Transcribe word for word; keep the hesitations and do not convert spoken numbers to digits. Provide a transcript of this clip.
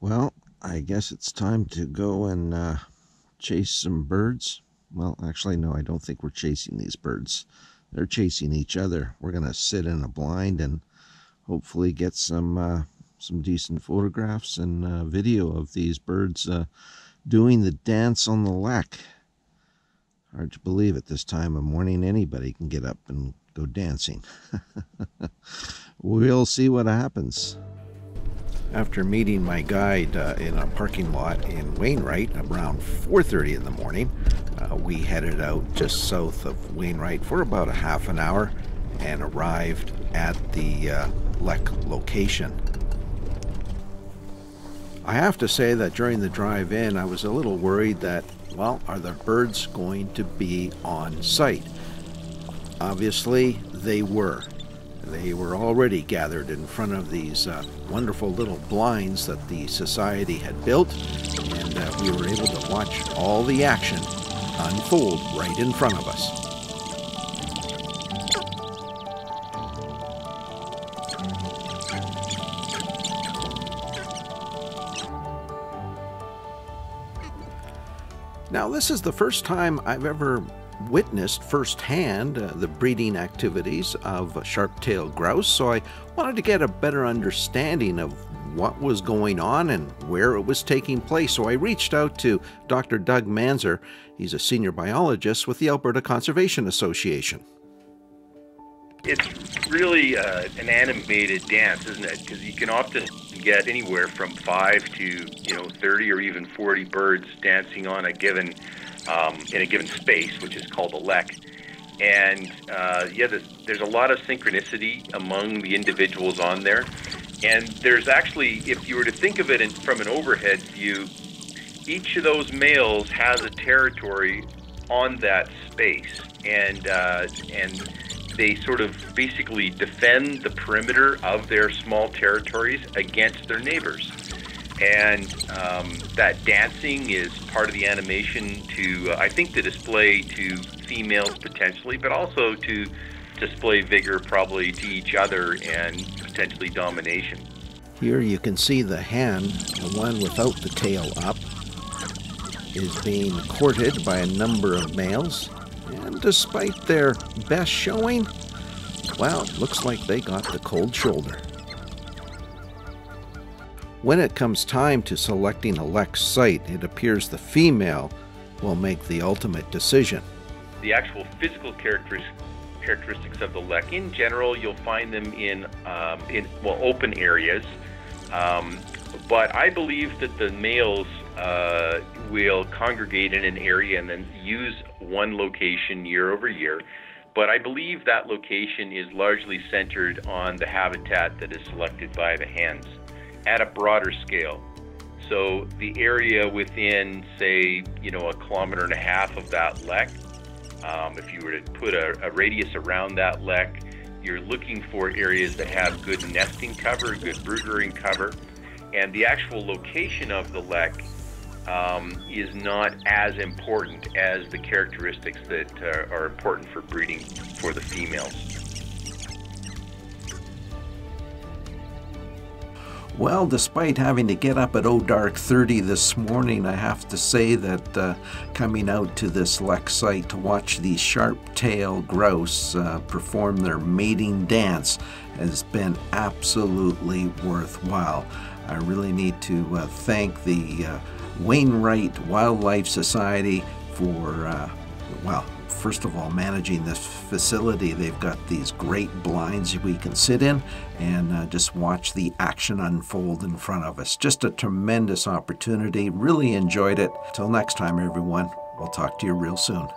Well, I guess it's time to go and uh, chase some birds. Well, actually, no, I don't think we're chasing these birds. They're chasing each other. We're going to sit in a blind and hopefully get some uh, some decent photographs and uh, video of these birds uh, doing the dance on the lek. Hard to believe at this time of morning anybody can get up and go dancing. We'll see what happens. After meeting my guide uh, in a parking lot in Wainwright around four thirty in the morning, uh, we headed out just south of Wainwright for about a half an hour and arrived at the uh, lek location. I have to say that during the drive in, I was a little worried that, well, are the birds going to be on site? Obviously, they were. They were already gathered in front of these uh, wonderful little blinds that the society had built, and uh, we were able to watch all the action unfold right in front of us. Now, this is the first time I've ever witnessed firsthand uh, the breeding activities of sharp-tailed grouse, so I wanted to get a better understanding of what was going on and where it was taking place. So I reached out to Doctor Doug Manzer. He's a senior biologist with the Alberta Conservation Association. It's really uh, an animated dance, isn't it? Because you can often get anywhere from five to you know thirty or even forty birds dancing on a given Um, in a given space, which is called a lek. And uh, yeah, there's, there's a lot of synchronicity among the individuals on there. And there's actually, if you were to think of it in, from an overhead view, each of those males has a territory on that space. And, uh, and they sort of basically defend the perimeter of their small territories against their neighbors. And um, that dancing is part of the animation to, uh, I think, to display to females potentially, but also to display vigor probably to each other and potentially domination. Here you can see the hen, the one without the tail up, is being courted by a number of males. And despite their best showing, well, looks like they got the cold shoulder. When it comes time to selecting a lek site, it appears the female will make the ultimate decision. The actual physical characteristics of the lek, in general, you'll find them in, um, in well, open areas. Um, but I believe that the males uh, will congregate in an area and then use one location year over year. But I believe that location is largely centered on the habitat that is selected by the hens, at a broader scale. So the area within, say, you know, a kilometer and a half of that lek, um, if you were to put a, a radius around that lek, you're looking for areas that have good nesting cover, good broodering cover, and the actual location of the lek um, is not as important as the characteristics that uh, are important for breeding for the females. Well, despite having to get up at oh dark thirty this morning, I have to say that uh, coming out to this lek site to watch these sharp-tailed grouse uh, perform their mating dance has been absolutely worthwhile. I really need to uh, thank the uh, Wainwright Wildlife Society for, uh, well, first of all, managing this facility. They've got these great blinds we can sit in and uh, just watch the action unfold in front of us. Just a tremendous opportunity. Really enjoyed it. Till next time, everyone. We'll talk to you real soon.